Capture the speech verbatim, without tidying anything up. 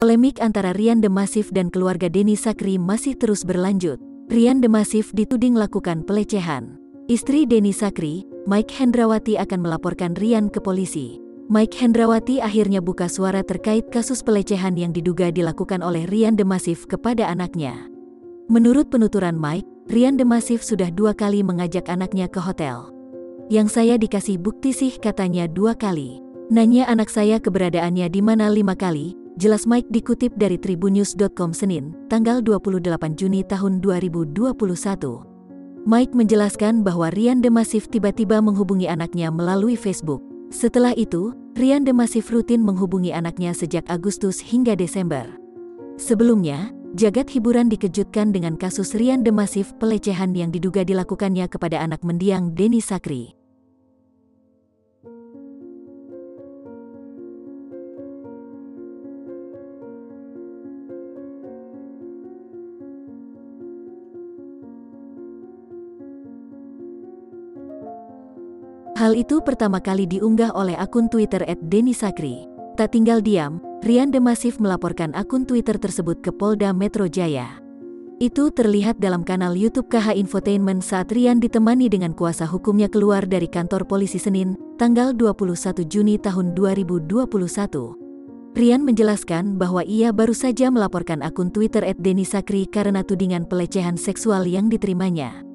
Polemik antara Rian D'Masiv dan keluarga Denny Sakrie masih terus berlanjut. Rian D'Masiv dituding lakukan pelecehan. Istri Denny Sakrie, Mike Hendrawati, akan melaporkan Rian ke polisi. Mike Hendrawati akhirnya buka suara terkait kasus pelecehan yang diduga dilakukan oleh Rian D'Masiv kepada anaknya. Menurut penuturan Mike, Rian D'Masiv sudah dua kali mengajak anaknya ke hotel. "Yang saya dikasih bukti sih," katanya, "dua kali. Nanya anak saya keberadaannya di mana lima kali." Jelas Mike dikutip dari Tribunnews dot com Senin, tanggal dua puluh delapan Juni tahun dua ribu dua puluh satu. Mike menjelaskan bahwa Rian D'Masiv tiba-tiba menghubungi anaknya melalui Facebook. Setelah itu, Rian D'Masiv rutin menghubungi anaknya sejak Agustus hingga Desember. Sebelumnya, jagat hiburan dikejutkan dengan kasus Rian D'Masiv pelecehan yang diduga dilakukannya kepada anak mendiang Denny Sakrie. Hal itu pertama kali diunggah oleh akun Twitter et Denny Sakrie. Tak tinggal diam, Rian D'Masiv melaporkan akun Twitter tersebut ke Polda Metro Jaya. Itu terlihat dalam kanal YouTube K H Infotainment saat Rian ditemani dengan kuasa hukumnya keluar dari kantor polisi Senin, tanggal dua puluh satu Juni tahun dua ribu dua puluh satu. Rian menjelaskan bahwa ia baru saja melaporkan akun Twitter et Denny Sakrie karena tudingan pelecehan seksual yang diterimanya.